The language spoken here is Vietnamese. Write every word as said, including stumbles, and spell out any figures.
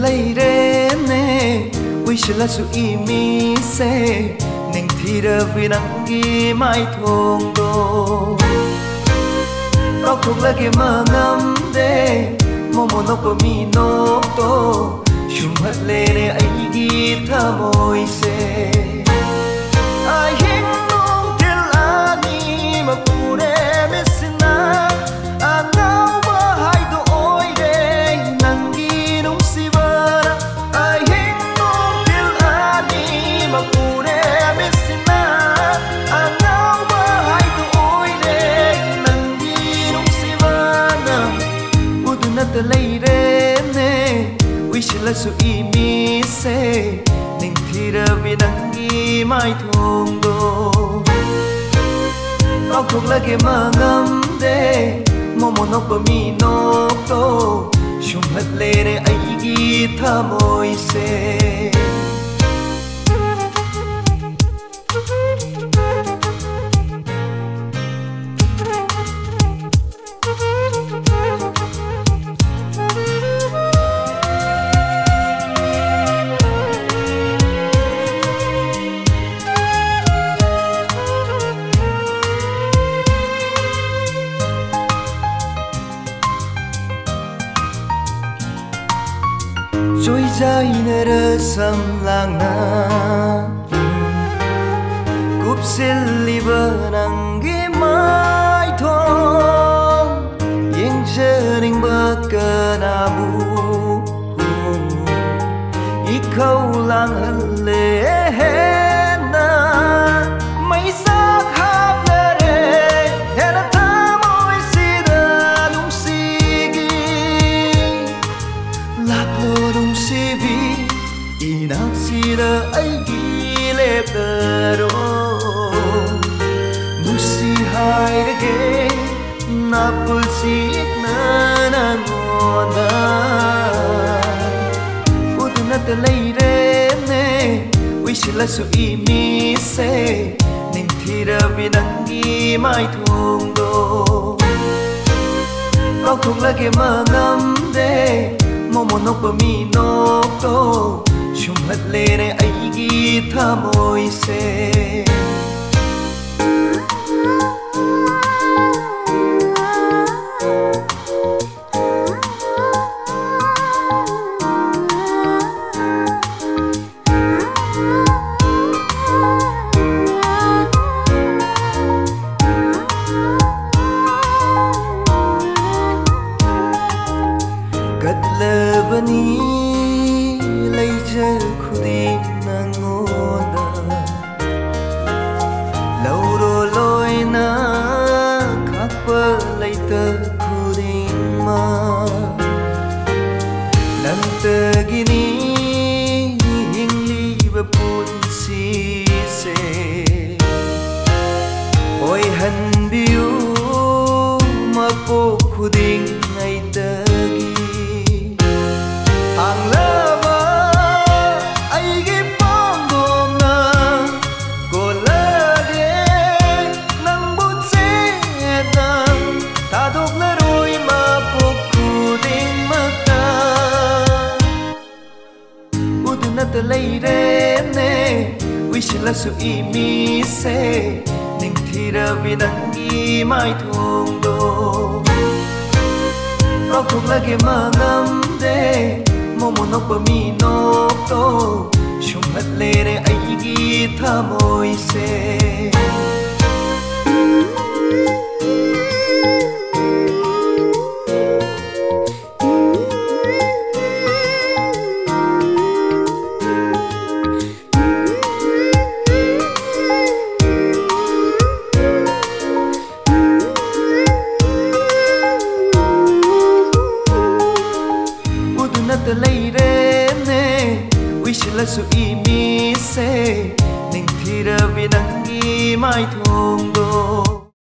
leire ne we shall su imi se ning thira vinang gi mai thong do ro khong la gi ma ngam de momo no ko mi no to shum hat le ne ai gi tha moi se ai hing nong til ani ma pure mesna ana Leire ne we shall su imi se ning thira vinang gi mai thong do ro khong la ge ma ngam de momo no pa mi no to shum hat le re ai gi tha moi se Sam lang na Kup silly berang gimai thong Yang jering berkenabu Ikau lang haleh Udunata leire ne we shall su imi se ning thira vinang gi mai thong do ro khong la ge ma ngam de momo no pa mi no to shum hat le ne ai gi tha moi se su imi se ning thira vinang gi mai thong do ro khong la ge ma ngam de momo no pa mi no to shum hat le re ai gi tha moi se su imi se ning thira vinang gi mai thong do